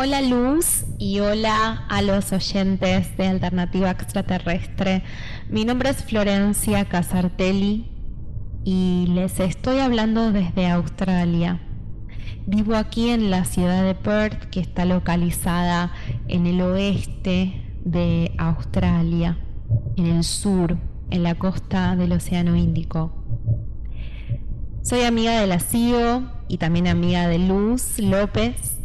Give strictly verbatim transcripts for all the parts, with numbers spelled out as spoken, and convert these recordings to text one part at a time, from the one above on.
Hola Luz y hola a los oyentes de Alternativa Extraterrestre. Mi nombre es Florencia Casartelli y les estoy hablando desde Australia. Vivo aquí en la ciudad de Perth, que está localizada en el oeste de Australia, en el sur, en la costa del Océano Índico. Soy amiga de la C I O y también amiga de Luz López.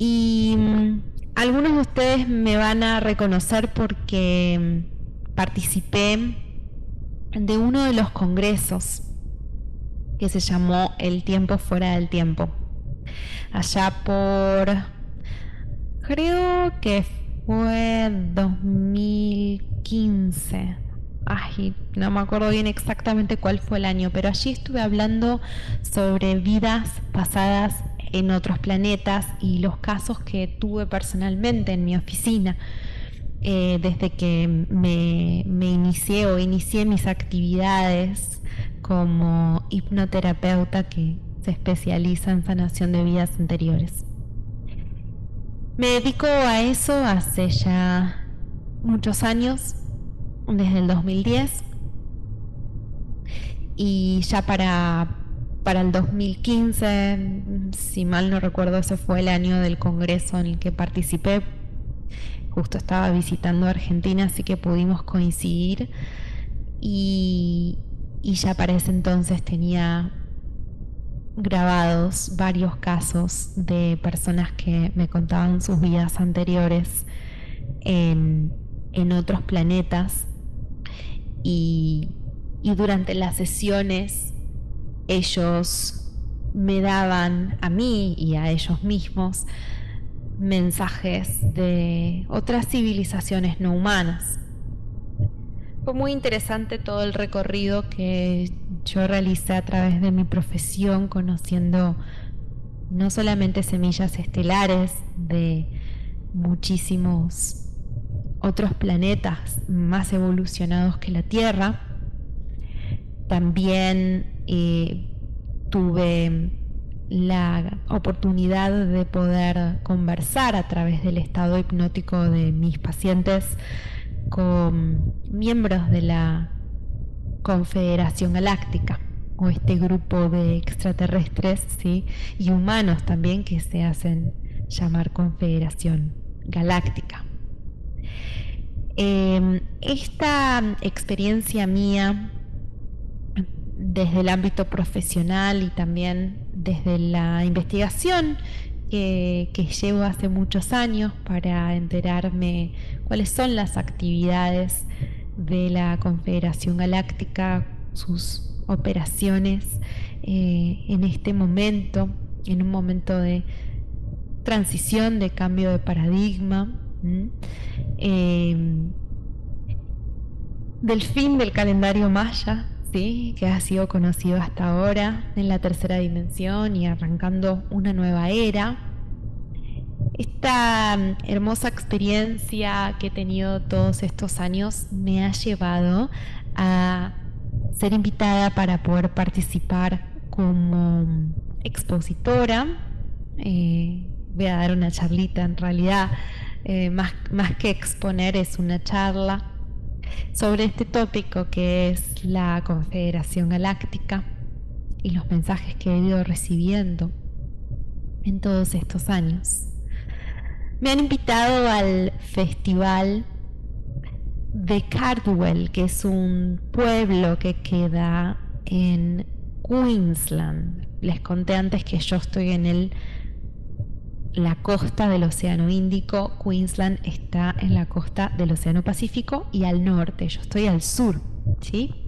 Y algunos de ustedes me van a reconocer porque participé de uno de los congresos que se llamó El Tiempo Fuera del Tiempo. Allá por, creo que fue dos mil quince. Ay, no me acuerdo bien exactamente cuál fue el año, pero allí estuve hablando sobre vidas pasadas en otros planetas y los casos que tuve personalmente en mi oficina eh, desde que me, me inicié o inicié mis actividades como hipnoterapeuta que se especializa en sanación de vidas anteriores. Me dedico a eso hace ya muchos años, desde el dos mil diez, y ya para Para el dos mil quince, si mal no recuerdo, ese fue el año del congreso en el que participé. Justo estaba visitando Argentina, así que pudimos coincidir. Y, y ya para ese entonces tenía grabados varios casos de personas que me contaban sus vidas anteriores en, en otros planetas. Y, y durante las sesiones ellos me daban a mí y a ellos mismos mensajes de otras civilizaciones no humanas. Fue muy interesante todo el recorrido que yo realicé a través de mi profesión, conociendo no solamente semillas estelares de muchísimos otros planetas más evolucionados que la Tierra, también Eh, tuve la oportunidad de poder conversar a través del estado hipnótico de mis pacientes con miembros de la Confederación Galáctica, o este grupo de extraterrestres, ¿sí?, y humanos también, que se hacen llamar Confederación Galáctica. Eh, esta experiencia mía desde el ámbito profesional y también desde la investigación que, que llevo hace muchos años para enterarme cuáles son las actividades de la Confederación Galáctica, sus operaciones eh, en este momento, en un momento de transición, de cambio de paradigma, eh, del fin del calendario maya, ¿sí?, que ha sido conocido hasta ahora en la tercera dimensión y arrancando una nueva era. Esta hermosa experiencia que he tenido todos estos años me ha llevado a ser invitada para poder participar como expositora. Eh, voy a dar una charlita, en realidad, eh, más, más que exponer, es una charla sobre este tópico que es la Confederación Galáctica y los mensajes que he ido recibiendo en todos estos años. Me han invitado al festival de Cardwell, que es un pueblo que queda en Queensland. Les conté antes que yo estoy en el la costa del Océano Índico, Queensland está en la costa del Océano Pacífico y al norte, yo estoy al sur, ¿sí?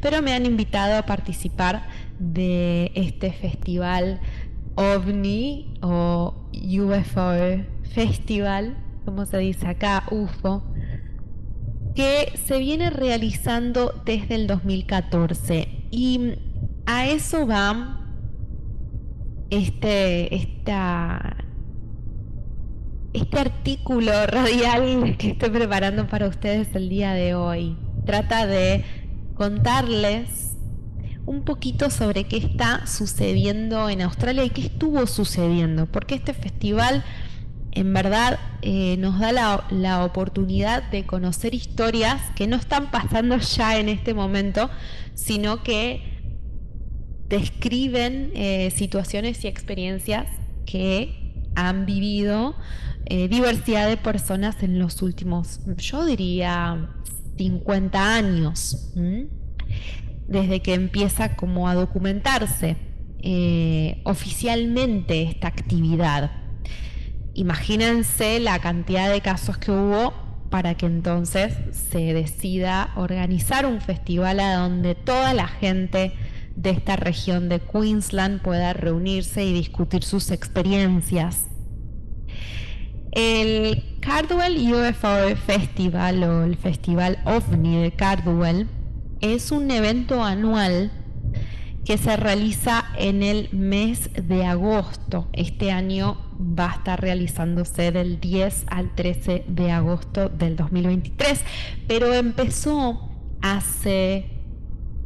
Pero me han invitado a participar de este festival OVNI o U F O Festival, como se dice acá, U F O, que se viene realizando desde el dos mil catorce, y a eso va este, esta... Este artículo radial que estoy preparando para ustedes el día de hoy trata de contarles un poquito sobre qué está sucediendo en Australia y qué estuvo sucediendo, porque este festival en verdad eh, nos da la, la oportunidad de conocer historias que no están pasando ya en este momento, sino que describen eh, situaciones y experiencias que han vivido eh, diversidad de personas en los últimos, yo diría, cincuenta años, ¿m? Desde que empieza como a documentarse eh, oficialmente esta actividad. Imagínense la cantidad de casos que hubo para que entonces se decida organizar un festival a donde toda la gente de esta región de Queensland pueda reunirse y discutir sus experiencias. El Cardwell U F O Festival, o el Festival OVNI de Cardwell, es un evento anual que se realiza en el mes de agosto. Este año va a estar realizándose del diez al trece de agosto del dos mil veintitrés, pero empezó hace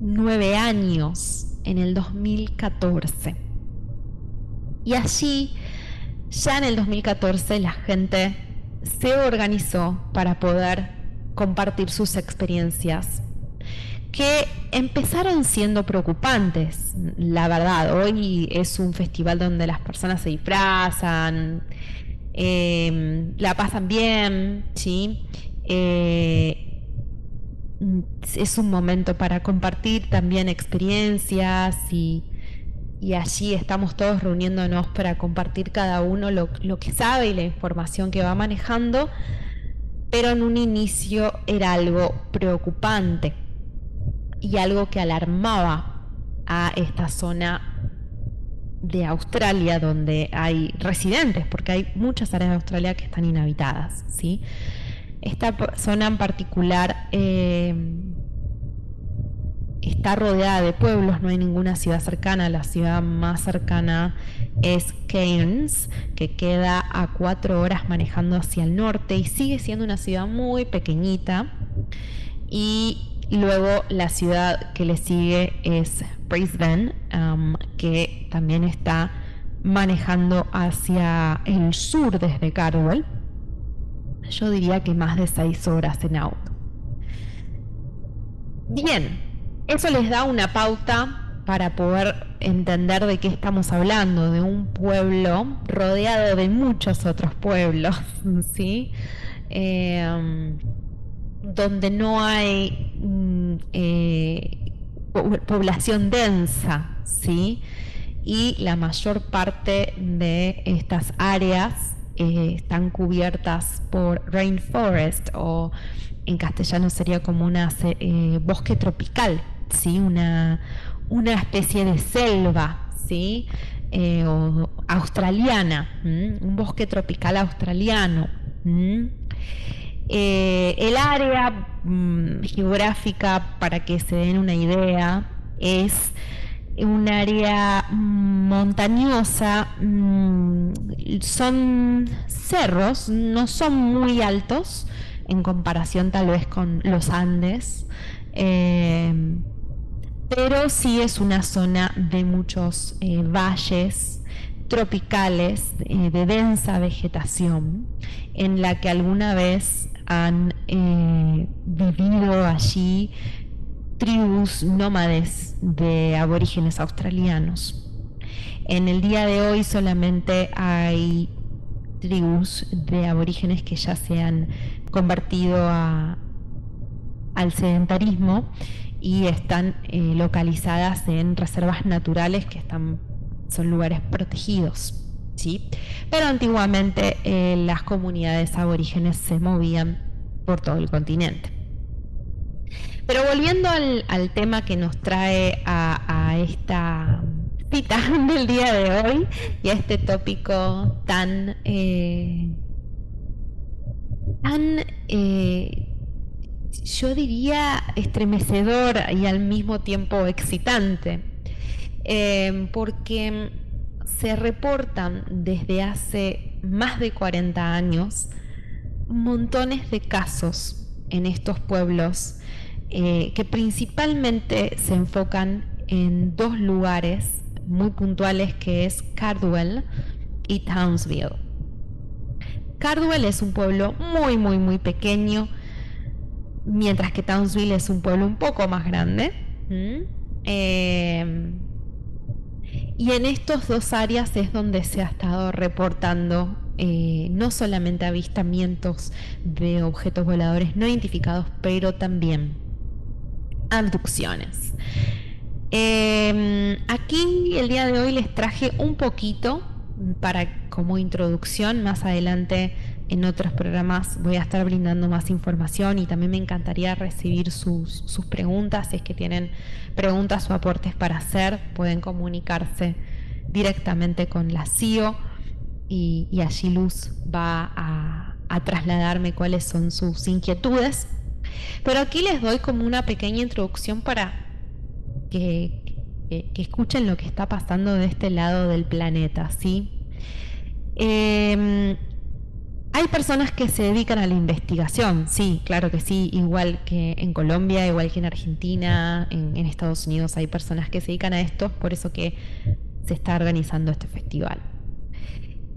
nueve años, en el dos mil catorce. Y allí, ya en el dos mil catorce, la gente se organizó para poder compartir sus experiencias, que empezaron siendo preocupantes, la verdad. Hoy es un festival donde las personas se disfrazan, eh, la pasan bien, ¿sí? Eh, es un momento para compartir también experiencias y, y allí estamos todos reuniéndonos para compartir cada uno lo, lo que sabe y la información que va manejando, pero en un inicio era algo preocupante y algo que alarmaba a esta zona de Australia donde hay residentes, porque hay muchas áreas de Australia que están inhabitadas, ¿sí? Esta zona en particular eh, está rodeada de pueblos, no hay ninguna ciudad cercana. La ciudad más cercana es Cairns, que queda a cuatro horas manejando hacia el norte y sigue siendo una ciudad muy pequeñita. Y luego la ciudad que le sigue es Brisbane, um, que también está manejando hacia el sur desde Cardwell. Yo diría que más de seis horas en auto. Bien, eso les da una pauta para poder entender de qué estamos hablando, de un pueblo rodeado de muchos otros pueblos, ¿sí? Eh, donde no hay eh, población densa, ¿sí? Y la mayor parte de estas áreas Eh, están cubiertas por rainforest, o en castellano sería como una eh, bosque tropical, ¿sí? una, una especie de selva, ¿sí? eh, o, australiana, ¿m? Un bosque tropical australiano. Eh, el área mm, geográfica, para que se den una idea, es un área montañosa, son cerros, no son muy altos en comparación tal vez con los Andes, eh, pero sí es una zona de muchos eh, valles tropicales, eh, de densa vegetación, en la que alguna vez han eh, vivido allí tribus nómades de aborígenes australianos. En el día de hoy solamente hay tribus de aborígenes que ya se han convertido a, al sedentarismo y están eh, localizadas en reservas naturales que están, son lugares protegidos, ¿sí? Pero antiguamente eh, las comunidades aborígenes se movían por todo el continente. Pero volviendo al, al tema que nos trae a, a esta cita del día de hoy y a este tópico tan, eh, tan eh, yo diría, estremecedor y al mismo tiempo excitante, eh, porque se reportan desde hace más de cuarenta años montones de casos en estos pueblos, Eh, que principalmente se enfocan en dos lugares muy puntuales, que es Cardwell y Townsville. Cardwell es un pueblo muy muy muy pequeño, mientras que Townsville es un pueblo un poco más grande. ¿Mm? Eh, y en estas dos áreas es donde se ha estado reportando eh, no solamente avistamientos de objetos voladores no identificados, pero también abducciones. Eh, aquí el día de hoy les traje un poquito para como introducción. Más adelante en otros programas voy a estar brindando más información, y también me encantaría recibir sus, sus preguntas. Si es que tienen preguntas o aportes para hacer, pueden comunicarse directamente con la C I O, y, y allí Luz va a, a trasladarme cuáles son sus inquietudes. Pero aquí les doy como una pequeña introducción para que, que, que escuchen lo que está pasando de este lado del planeta, ¿sí? Eh, hay personas que se dedican a la investigación, sí, claro que sí, igual que en Colombia, igual que en Argentina, en, en Estados Unidos hay personas que se dedican a esto, por eso que se está organizando este festival.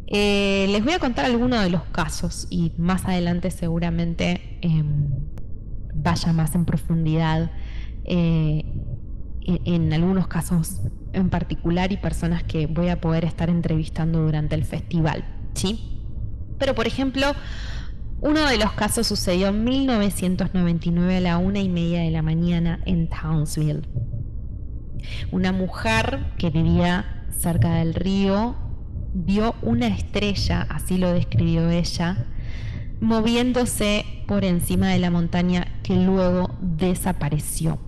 Eh, les voy a contar algunos de los casos, y más adelante seguramente eh, vaya más en profundidad eh, en, en algunos casos en particular y personas que voy a poder estar entrevistando durante el festival, ¿sí? Pero por ejemplo, uno de los casos sucedió en mil novecientos noventa y nueve a la una y media de la mañana en Townsville. Una mujer que vivía cerca del río vio una estrella, así lo describió ella, moviéndose por encima de la montaña, que luego desapareció.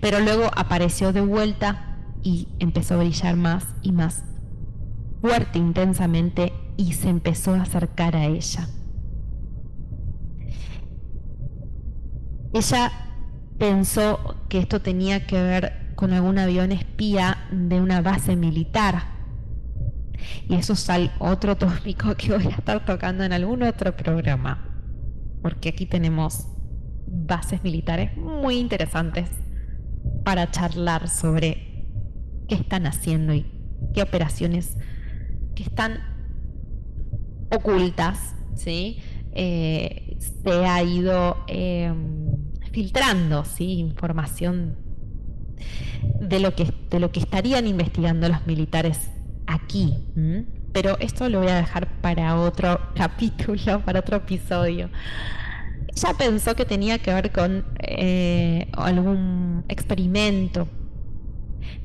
Pero luego apareció de vuelta y empezó a brillar más y más fuerte, intensamente, y se empezó a acercar a ella. Ella pensó que esto tenía que ver con algún avión espía de una base militar. Y eso es otro tópico que voy a estar tocando en algún otro programa, porque aquí tenemos bases militares muy interesantes para charlar sobre qué están haciendo y qué operaciones que están ocultas, ¿sí? Eh, se ha ido eh, filtrando, ¿sí?, información de lo que, de lo que estarían investigando los militares aquí, ¿m? Pero esto lo voy a dejar para otro capítulo, para otro episodio. Ella pensó que tenía que ver con eh, algún experimento,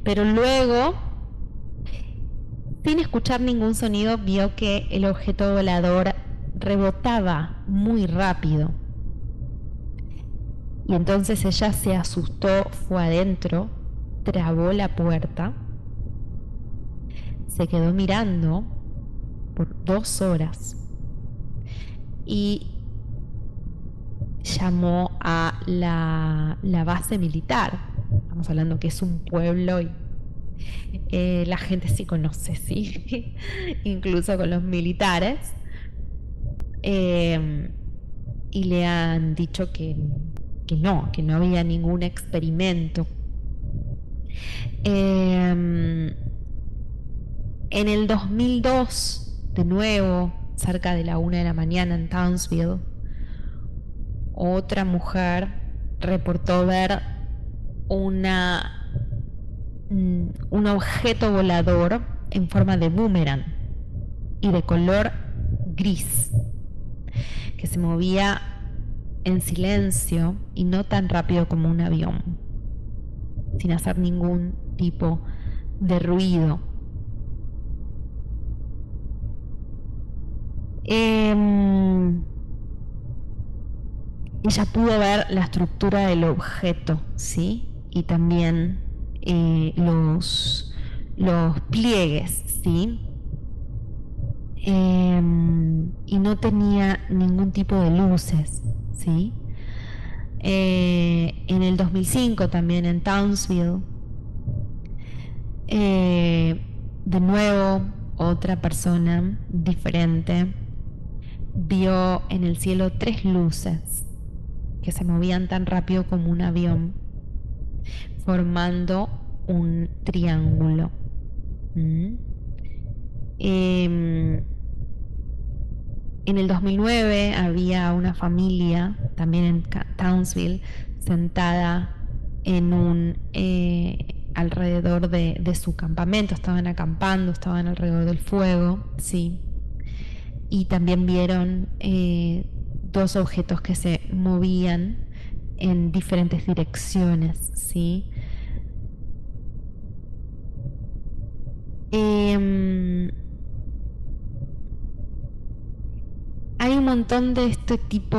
pero luego, sin escuchar ningún sonido, vio que el objeto volador rebotaba muy rápido. Y entonces ella se asustó, fue adentro, trabó la puerta, se quedó mirando por dos horas y llamó a la, la base militar. Estamos hablando que es un pueblo y eh, la gente sí conoce, sí, incluso con los militares, eh, y le han dicho que, que no, que no había ningún experimento. Eh, En el dos mil dos, de nuevo, cerca de la una de la mañana en Townsville, otra mujer reportó ver una, un objeto volador en forma de boomerang y de color gris, que se movía en silencio y no tan rápido como un avión, sin hacer ningún tipo de ruido. Eh, ella pudo ver la estructura del objeto, ¿sí? Y también eh, los, los pliegues, ¿sí? Eh, y no tenía ningún tipo de luces, ¿sí? Eh, en el dos mil cinco también en Townsville, eh, de nuevo otra persona diferente vio en el cielo tres luces que se movían tan rápido como un avión, formando un triángulo. ¿Mm? Eh, En el dos mil nueve había una familia, también en Townsville, sentada en un eh, alrededor de, de su campamento. Estaban acampando, estaban alrededor del fuego, sí. Y también vieron eh, dos objetos que se movían en diferentes direcciones, sí. Eh, hay un montón de este tipo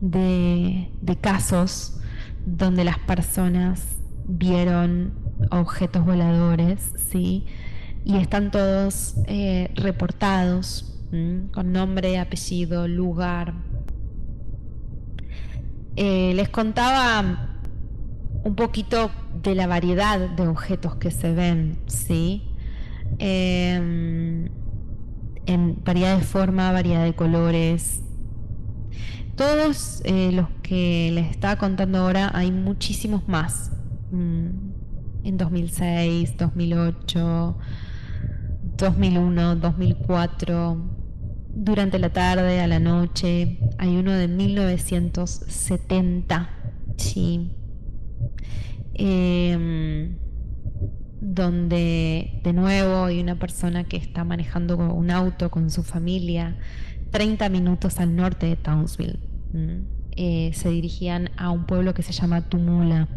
de, de casos donde las personas vieron objetos voladores, ¿sí? Y están todos eh, reportados, ¿sí? Con nombre, apellido, lugar. Eh, les contaba un poquito de la variedad de objetos que se ven, ¿sí? Eh, en variedad de forma, variedad de colores. Todos eh, los que les estaba contando ahora, hay muchísimos más. Mm. En dos mil seis, dos mil ocho, dos mil uno, dos mil cuatro, durante la tarde, a la noche. Hay uno de mil novecientos setenta, sí. Eh, donde de nuevo hay una persona que está manejando un auto con su familia treinta minutos al norte de Townsville. ¿Mm? Eh, se dirigían a un pueblo que se llama Tumula,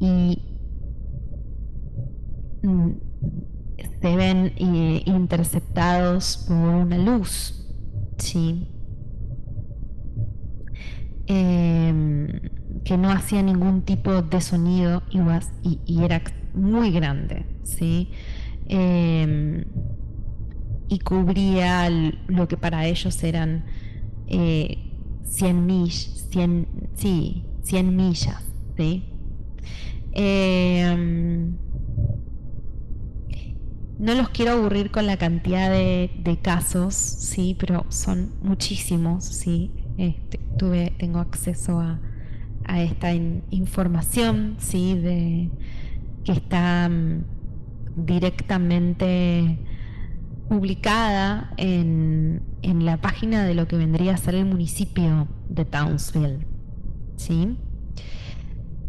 y mm, se ven eh, interceptados por una luz, ¿sí? Eh, que no hacía ningún tipo de sonido y, was, y, y era muy grande, ¿sí? Eh, y cubría lo que para ellos eran eh, cien millas, ¿sí? Eh, no los quiero aburrir con la cantidad de, de casos, ¿sí? Pero son muchísimos, ¿sí? Este, tuve, tengo acceso a a esta in información, sí, de que está um, directamente publicada en, en la página de lo que vendría a ser el municipio de Townsville, sí.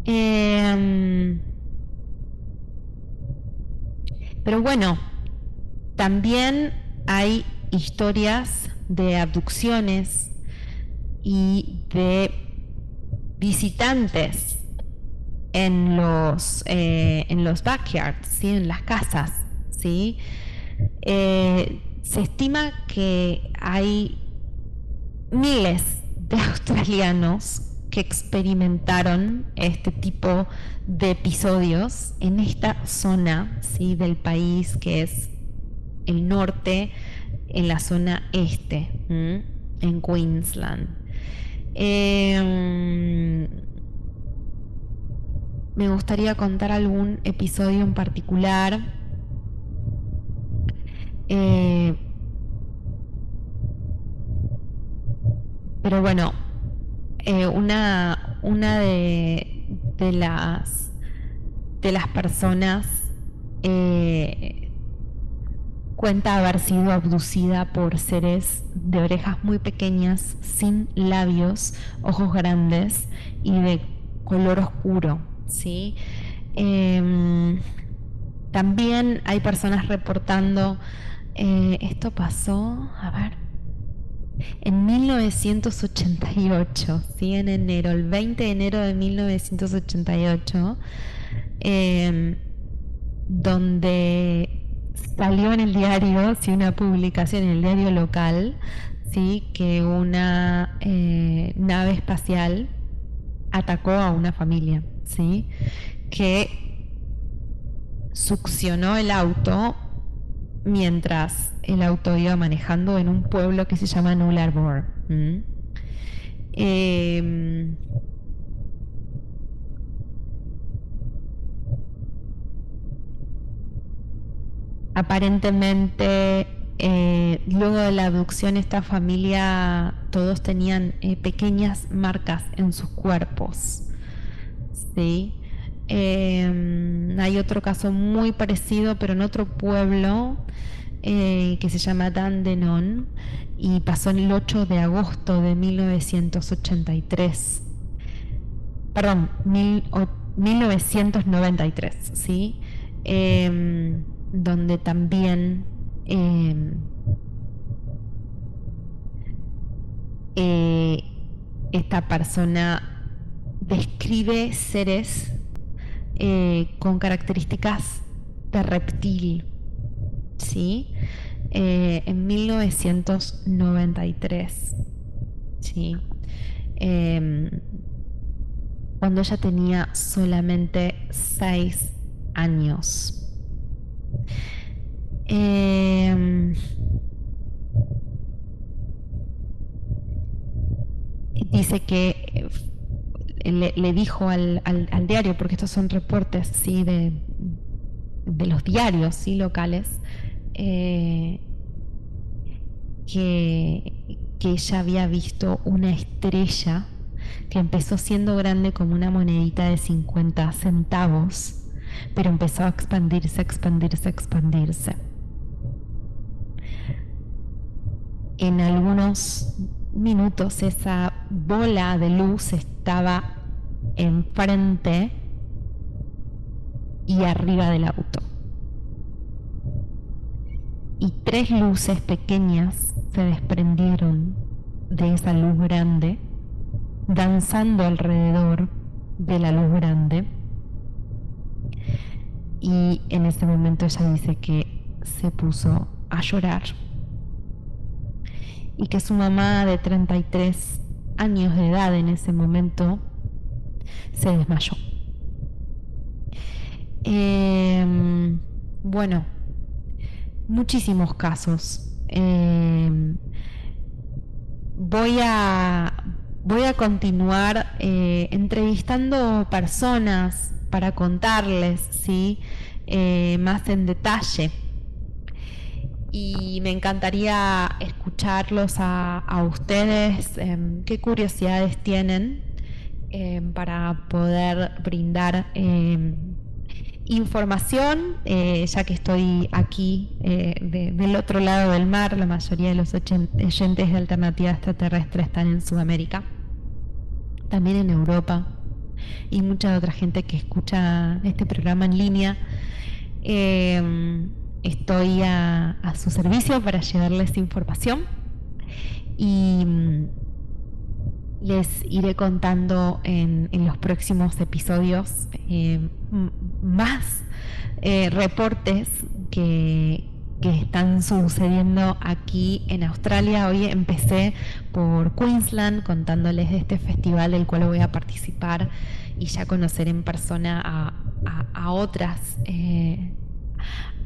Eh, pero bueno, también hay historias de abducciones y de visitantes en los eh, en los backyards, ¿sí? En las casas, ¿sí? Eh, se estima que hay miles de australianos que experimentaron este tipo de episodios en esta zona, ¿sí? Del país, que es el norte, en la zona este, ¿sí? En Queensland. Eh, me gustaría contar algún episodio en particular. Eh, pero bueno, eh, una, una de, de las de las personas eh, cuenta haber sido abducida por seres de orejas muy pequeñas, sin labios, ojos grandes y de color oscuro, ¿sí? Eh, también hay personas reportando, eh, esto pasó, a ver, en mil novecientos ochenta y ocho, ¿sí? En enero, el veinte de enero de mil novecientos ochenta y ocho, eh, donde salió en el diario, sí, una publicación en el diario local, sí, que una eh, nave espacial atacó a una familia, sí, que succionó el auto mientras el auto iba manejando en un pueblo que se llama Nullarbor. ¿Mm? Eh, Aparentemente, eh, luego de la abducción, esta familia, todos tenían eh, pequeñas marcas en sus cuerpos, ¿sí? Eh, hay otro caso muy parecido, pero en otro pueblo, eh, que se llama Dandenon, y pasó el ocho de agosto de mil novecientos ochenta y tres. Perdón, mil, o, mil novecientos noventa y tres, ¿sí? Eh, donde también eh, eh, esta persona describe seres eh, con características de reptil, ¿sí? Eh, en mil novecientos noventa y tres, ¿sí? Eh, cuando ella tenía solamente seis años. Eh, dice que le, le dijo al, al, al diario, porque estos son reportes, ¿sí?, de, de los diarios, ¿sí?, locales, eh, que, que ella había visto una estrella que empezó siendo grande como una monedita de cincuenta centavos, pero empezó a expandirse, expandirse, expandirse. En algunos minutos esa bola de luz estaba enfrente y arriba del auto. Y tres luces pequeñas se desprendieron de esa luz grande, danzando alrededor de la luz grande, y en ese momento ella dice que se puso a llorar y que su mamá de treinta y tres años de edad en ese momento se desmayó. Eh, bueno, muchísimos casos. Eh, voy a... Voy a continuar eh, entrevistando personas para contarles, ¿sí?, eh, más en detalle. Y me encantaría escucharlos a, a ustedes, eh, qué curiosidades tienen eh, para poder brindar eh, información, eh, ya que estoy aquí eh, de, del otro lado del mar. La mayoría de los oyentes de Alternativa Extraterrestre están en Sudamérica, también en Europa, y mucha otra gente que escucha este programa en línea. Eh, estoy a, a su servicio para llevarles información, y les iré contando en, en los próximos episodios eh, más eh, reportes que, que están sucediendo aquí en Australia. Hoy empecé por Queensland contándoles de este festival del cual voy a participar y ya conocer en persona a, a, a otras eh,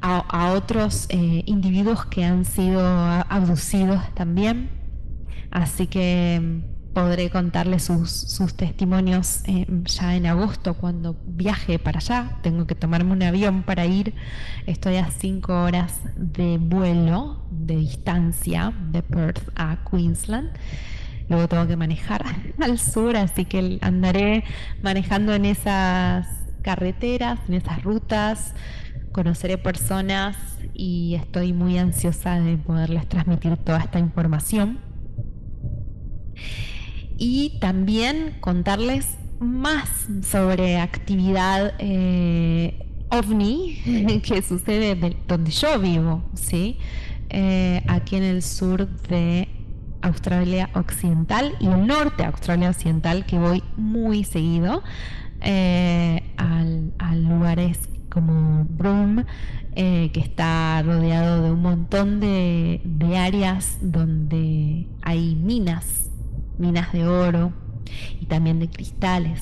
a, a otros eh, individuos que han sido abducidos también, así que podré contarles sus, sus testimonios eh, ya en agosto cuando viaje para allá. Tengo que tomarme un avión para ir. Estoy a cinco horas de vuelo de distancia de Perth a Queensland. Luego tengo que manejar al sur, así que andaré manejando en esas carreteras, en esas rutas. Conoceré personas y estoy muy ansiosa de poderles transmitir toda esta información. Y también contarles más sobre actividad eh, ovni que sucede de donde yo vivo, ¿sí? Eh, aquí en el sur de Australia Occidental y el norte de Australia Occidental, que voy muy seguido eh, al, a lugares como Broome, eh, que está rodeado de un montón de, de áreas donde hay minas, minas de oro y también de cristales,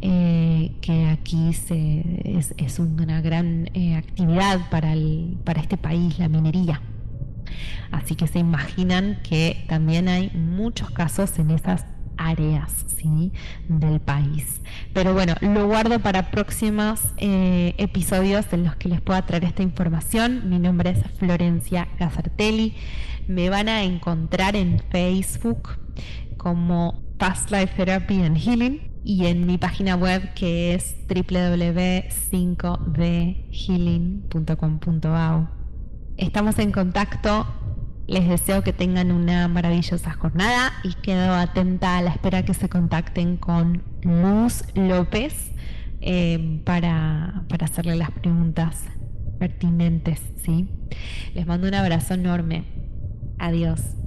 eh, que aquí se, es, es una gran eh, actividad para, el, para este país, la minería. Así que se imaginan que también hay muchos casos en esas áreas, ¿sí?, del país. Pero bueno, lo guardo para próximos eh, episodios en los que les pueda traer esta información. Mi nombre es Florencia Casartelli. Me van a encontrar en Facebook como Past Life Therapy and Healing, y en mi página web, que es doble u doble u doble u punto cinco de healing punto com punto a u. Estamos en contacto. Les deseo que tengan una maravillosa jornada y quedo atenta a la espera que se contacten con Luz López eh, para, para hacerle las preguntas pertinentes, ¿sí? Les mando un abrazo enorme. Adiós.